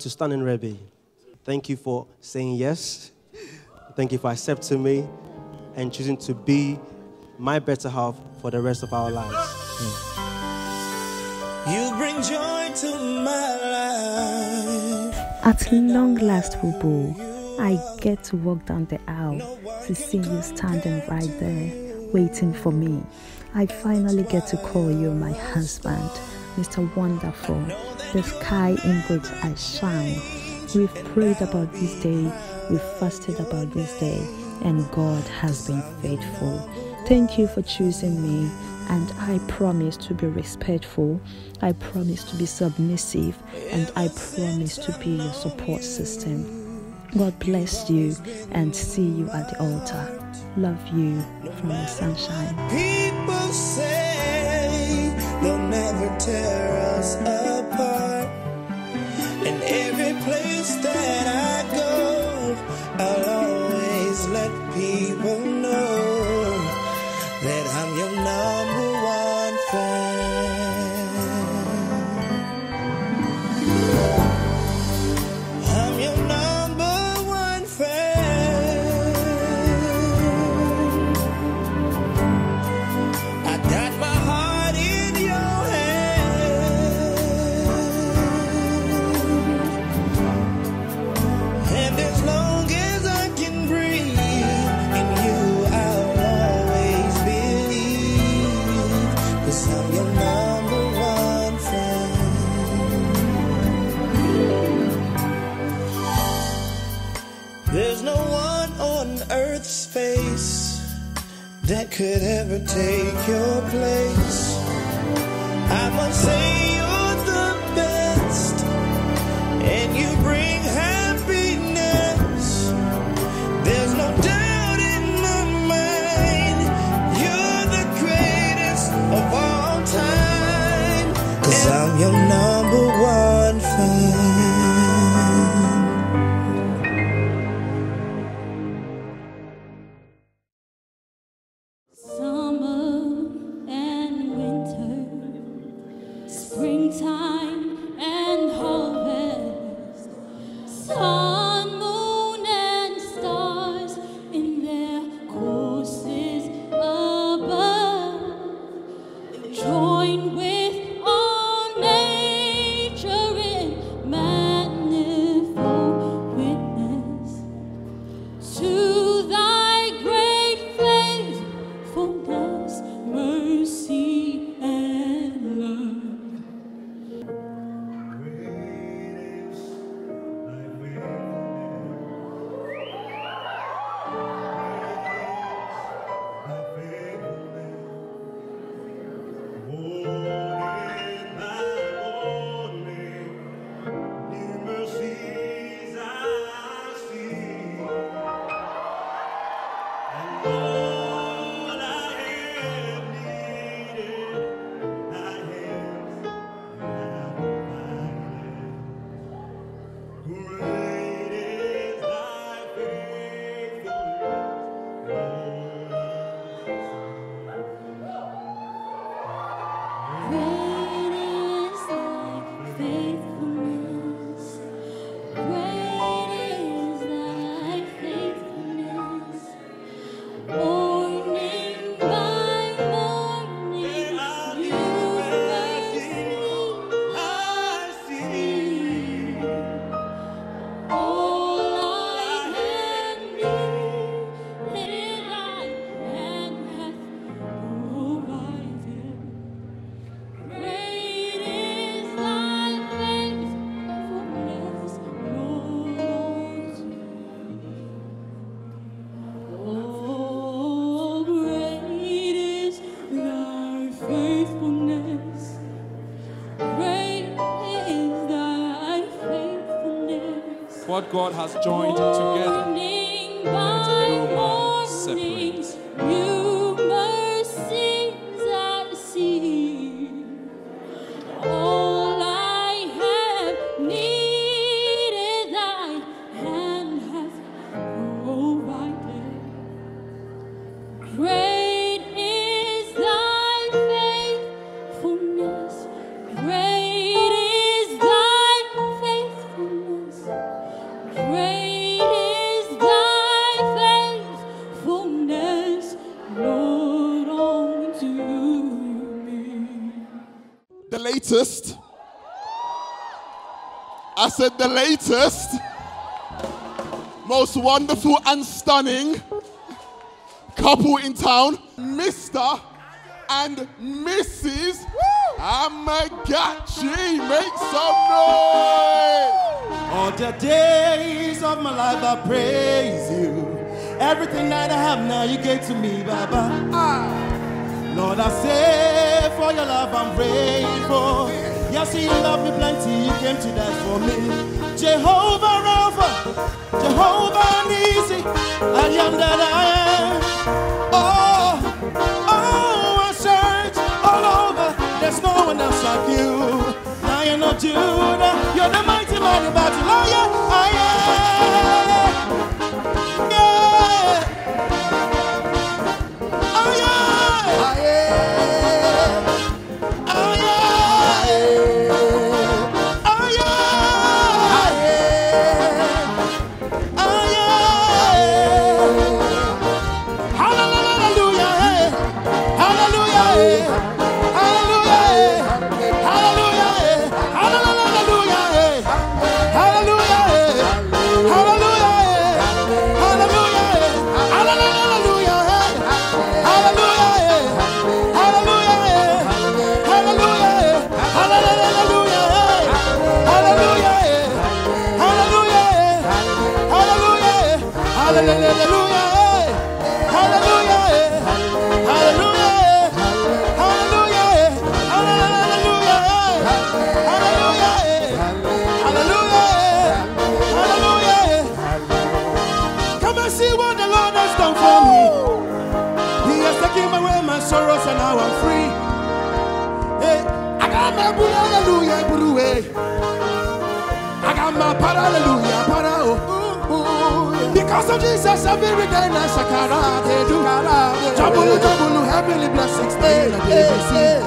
To Stunning Rebbe, thank you for saying yes. Thank you for accepting me and choosing to be my better half for the rest of our lives. You bring joy to my life. At long last, Fubu, I get to walk down the aisle to see you standing right there, waiting for me. I finally get to call you my husband, Mr. Wonderful. The sky in which I shine. We've prayed about this day, we've fasted about this day, and God has been faithful. Thank you for choosing me, and I promise to be respectful, I promise to be submissive, and I promise to be your support system. God bless you and see you at the altar. Love you from the sunshine. People say they'll never tear us apart. That I go, I'll always let people know that I'm your number one fan. I'm your number one fan. I got my heart in your hand. And as long as I can breathe in you, I'll always believe, 'cause I'm your number one friend. There's no one on earth's face that could ever take your place. I must say you're the best, and you bring happiness. There's no doubt in my mind, you're the greatest of all time, 'cause I'm your number one fan. What God has joined together, let no man separate. New mercies I see. All I have needed, thy hand has provided. Great is thy faithfulness. Great is thy faithfulness. latest. I said the latest, most wonderful and stunning couple in town, Mr. and Mrs. Amagachi. Make some noise. All the days of my life I praise you. Everything that I have now you gave to me, Baba. Lord, I say for your love I'm grateful. Yes, you love me plenty, you came to die for me. Jehovah Rapha, Jehovah Nissi, I am that I am. Oh, I search all over, there's no one else like you. Lion of Judah, you're the mighty man about to lion, I am. Because of Jesus, every day na shakara they do. Trouble, trouble, heavenly blessings they receive.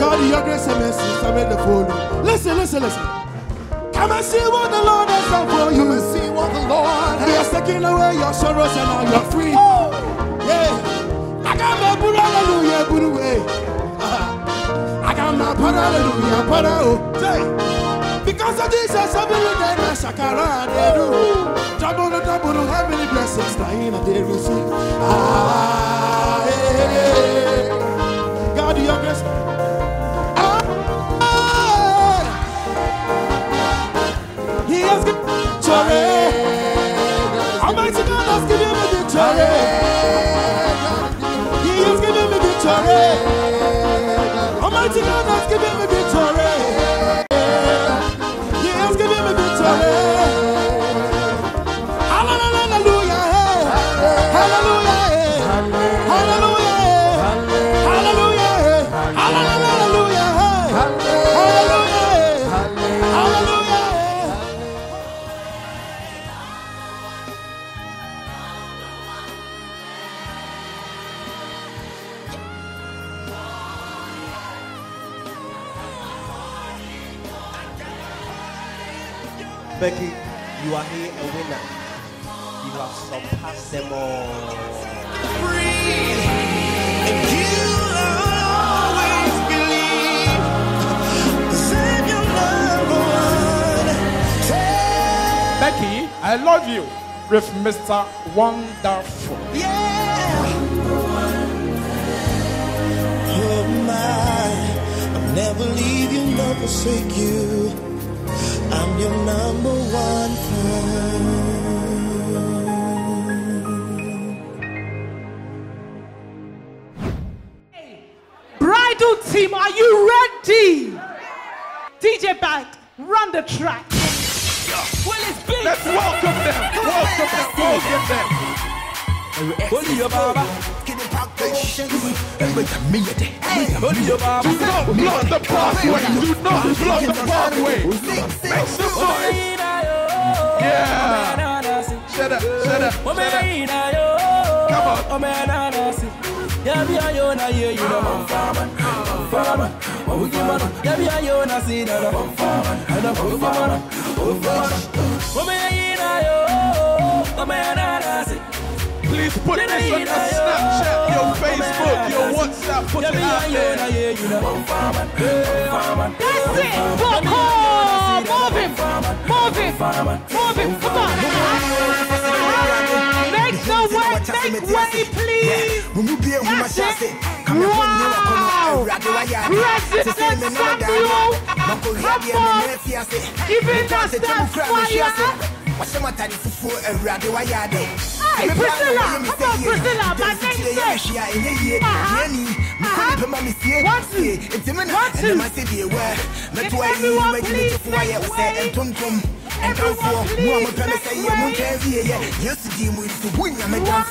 God, your grace and mercy is available. Listen, listen, listen. Come and see what the Lord has done for you. Come and see what the Lord has taken away your sorrows and all your free. I got my hallelujah. Because of Jesus, I believe that I shakara they do. Trouble, heavenly blessings, dying that they receive. God, your grace. He has given victory. Almighty God has given me victory. He has given me victory. Almighty God has given me victory. Becky, you are here a winner. You have surpassed them all. Free, and you always believe. Save your loved one. Becky, I love you with Mr. Wonderful. Yeah. Oh my, I'll never leave you, never forsake you. I'm your number one fan. Hey, bridal team, are you ready? DJ Bag, run the track. Well, it's big. Let's welcome them. Welcome them. Welcome them. Holy your Baba. Block the pathway. Do not block the pathway. Make some noise. Yeah. Shut up, shut up, shut up. Come on. Come on. Please put this on your Snapchat, your Facebook, your WhatsApp. Put it out there. That's it. Walk home. Move him. Move him. Move him. Come on. Make the way. Make way, please. That's it. Wow. President Samuel. Come on. Even us that's fire. Hey, Priscilla, come on, Priscilla, my name's it. Everyone please make way. Everyone please make way. Come on, Charles.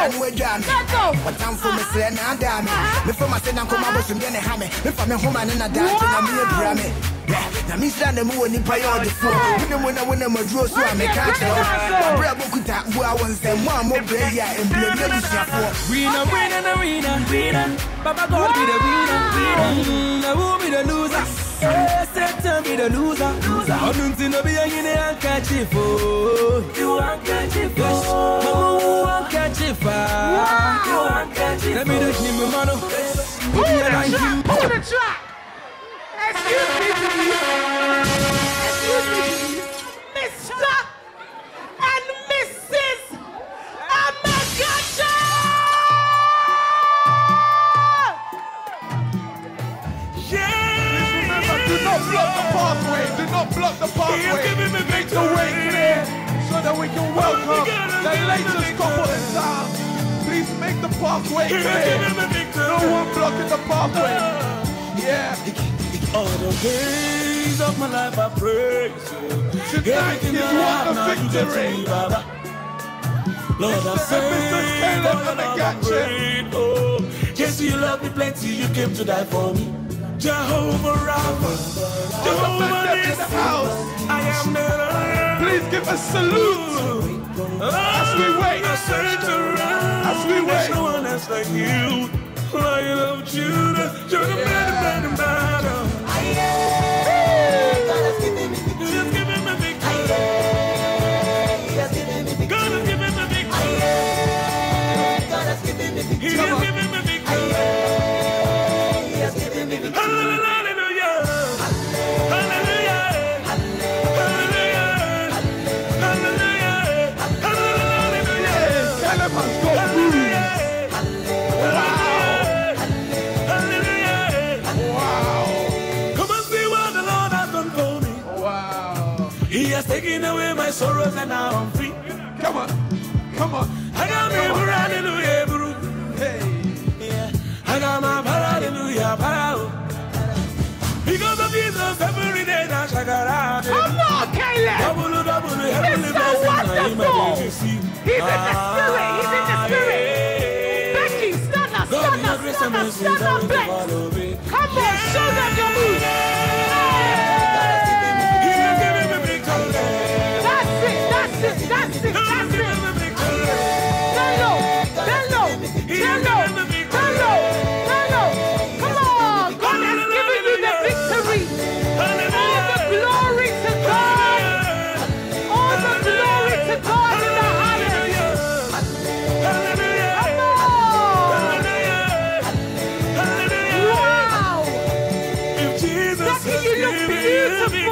Let go. But I'm from a sled and damn it. Before my son, I'm coming out from the hammer. Before my home and a dance, I'm here, Brammy. Now, Miss Lanamu and the priority for when I'm a draw, so I make a bravo could that who I was and one more player and blame the support. Arena. Papa God be the winner. I will be the loser. Set me the loser. I don't think I'll be hanging and catch it for you. I'm catching for. Wow. Let me do him a mano. Pull the track. Excuse me, Mr. and Mrs. Amagacha. Just remember, do not block the pathway. Make the way clear, so that we can welcome the latest couple in town. Please make the pathway clear. No one blocking the pathway. Yeah. All the days of my life I pray. Tonight is what the victory. Lord, I say, Lord, I'm great. Yes, you love me plenty. You came to die for me. Jehovah Rapha, Jehovah Nissi, I am the. Please give a salute as we wait. There's no one else like you, Lion of Judah. You're the man in battle. God has given me victory. Taking away my sorrows and now I'm free. Come on. I got me hallelujah, bro. Hey, yeah. I got my hallelujah, bro. Because of Jesus, every day I shall get out. Come on, Caleb. Double, heavenly blessing. He's in the spirit. Becky, stand up, Beck. Come on, show them your move. Hello. Come on. God has given you the victory. All the glory to God. All the glory to God in the highest. Wow. Becky, you look beautiful.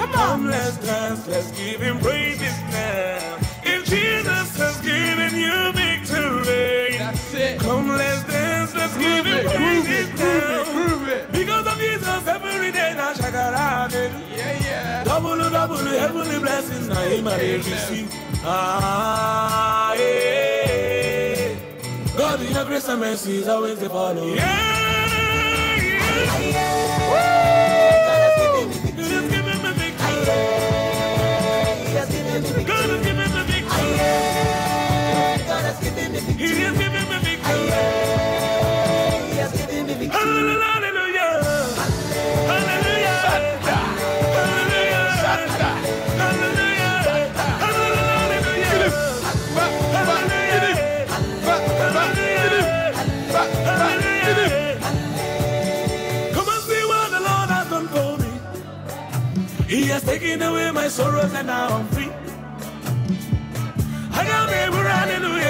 Come on. Let's dance. Let's give him praise. Double heavenly blessings now in my ABC. God in your grace and mercy is always the follow. Yeah. God has given me victory. has taken away my sorrows, and now I'm free. I got my hallelujah,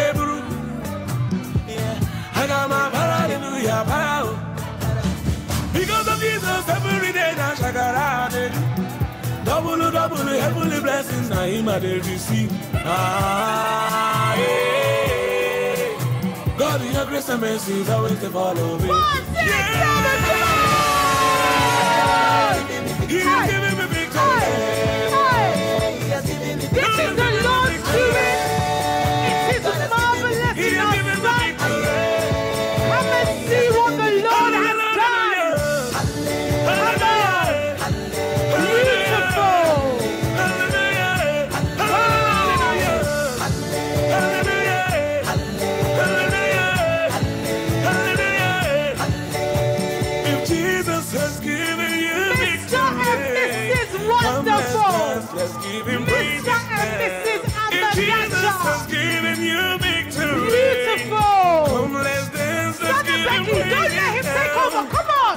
yeah. I got my hallelujah power. Because of Jesus, every day I shall get double heavenly blessings I am able to see. Ah, yeah. God, your grace and mercy is always to follow me. He has given me victory. This is the Lord's doing. It is marvelous in our sight. Come and see what the Lord has done. Beautiful. If Jesus has given you let's give him praise. If Jesus has given you victory, beautiful. Come, let's dance. Let's give him praise. Don't let him take over. Come on.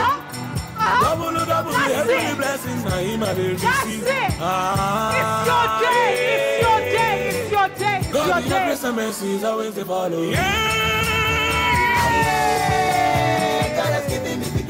Come on. Double heavenly blessings. That's it. It's your day. It's your day. It's your day. It's your day. Your grace and mercy is always to follow. Yeah. God has given me victory.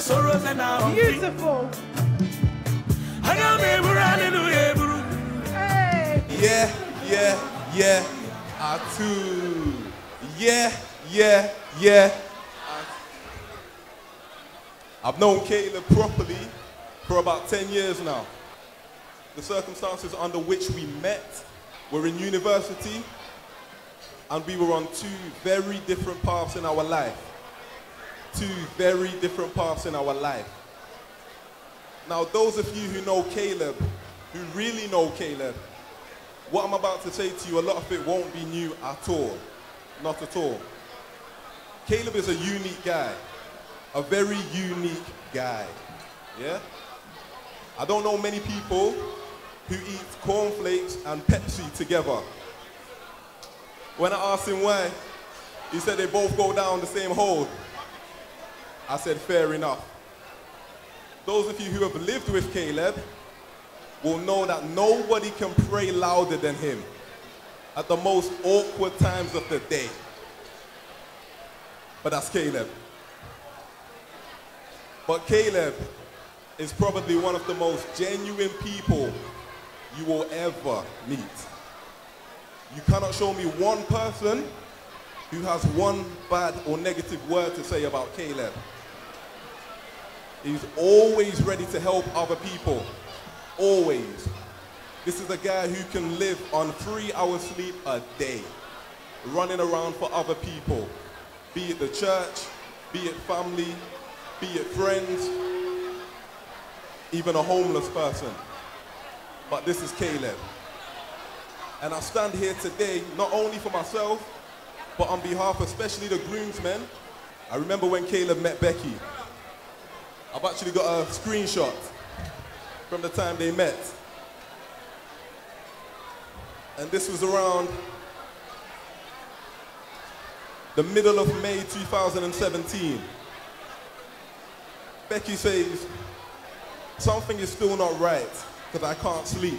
Sorrows and now beautiful. I got me hallelujah. Yeah. Atu. Yeah. I've known Caleb properly for about 10 years now. The circumstances under which we met were in university, and we were on two very different paths in our life. Now, those of you who know Caleb, who really know Caleb, what I'm about to say to you, a lot of it won't be new at all. Not at all. Caleb is a unique guy. A very unique guy. Yeah? I don't know many people who eat cornflakes and Pepsi together. When I asked him why, he said they both go down the same hole. I said, fair enough. Those of you who have lived with Caleb will know that nobody can pray louder than him at the most awkward times of the day. But that's Caleb. But Caleb is probably one of the most genuine people you will ever meet. You cannot show me one person who has one bad or negative word to say about Caleb. He's always ready to help other people, always. This is a guy who can live on 3 hours sleep a day, running around for other people, be it the church, be it family, be it friends, even a homeless person. But this is Caleb. And I stand here today, not only for myself, but on behalf, especially the groomsmen. I remember when Caleb met Becky. I've actually got a screenshot from the time they met. And this was around the middle of May 2017. Becky says, something is still not right because I can't sleep.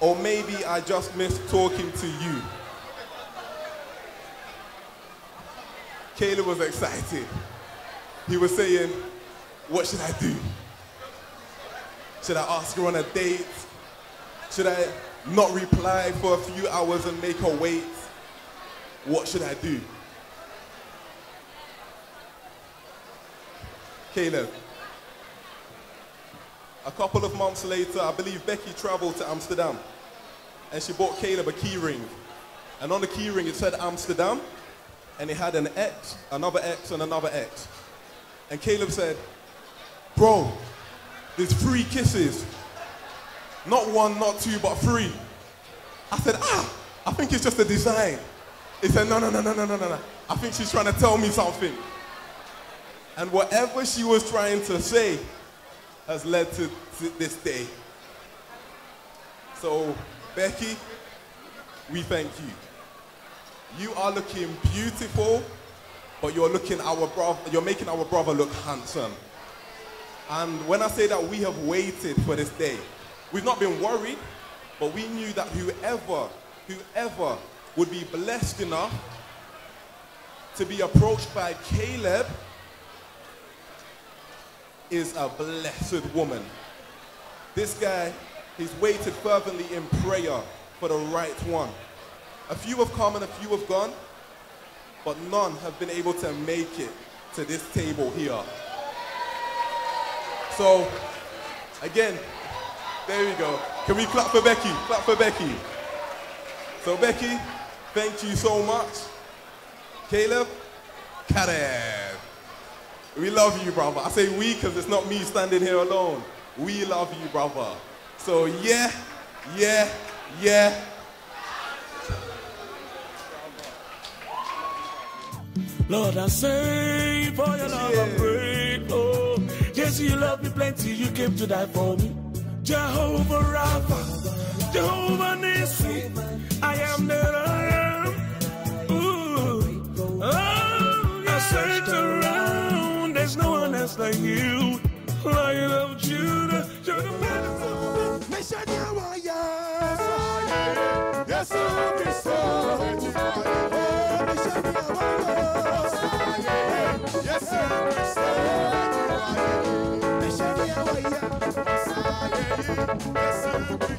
Or maybe I just miss talking to you. Caleb was excited. He was saying, what should I do? Should I ask her on a date? Should I not reply for a few hours and make her wait? What should I do? Caleb. A couple of months later, I believe Becky traveled to Amsterdam. And she bought Caleb a key ring. And on the key ring, it said Amsterdam. and it had an X, another X, and another X. And Caleb said, bro, there's 3 kisses. Not 1, not 2, but 3. I said, ah, I think it's just a design. He said, no. I think she's trying to tell me something. And whatever she was trying to say has led to this day. So, Becky, we thank you. You are looking beautiful, but you're making our brother look handsome. And when I say that we have waited for this day, we've not been worried, but we knew that whoever would be blessed enough to be approached by Caleb is a blessed woman. This guy, he's waited fervently in prayer for the right one. A few have come and a few have gone, but none have been able to make it to this table here. So, again, there we go. Can we clap for Becky? Clap for Becky. So, Becky, thank you so much. Caleb, Karen, we love you, brother. I say we because it's not me standing here alone. We love you, brother. So, yeah. Lord, I say for your love I pray. Oh, yes, you love me plenty. You came to die for me. Jehovah Rapha, Jehovah Nissi, I am the I am. Ooh, oh, I search around. There's no one else like you, Lion of Judah. You're the man. Mission Yahweh, yes, I be so. Yes, sir.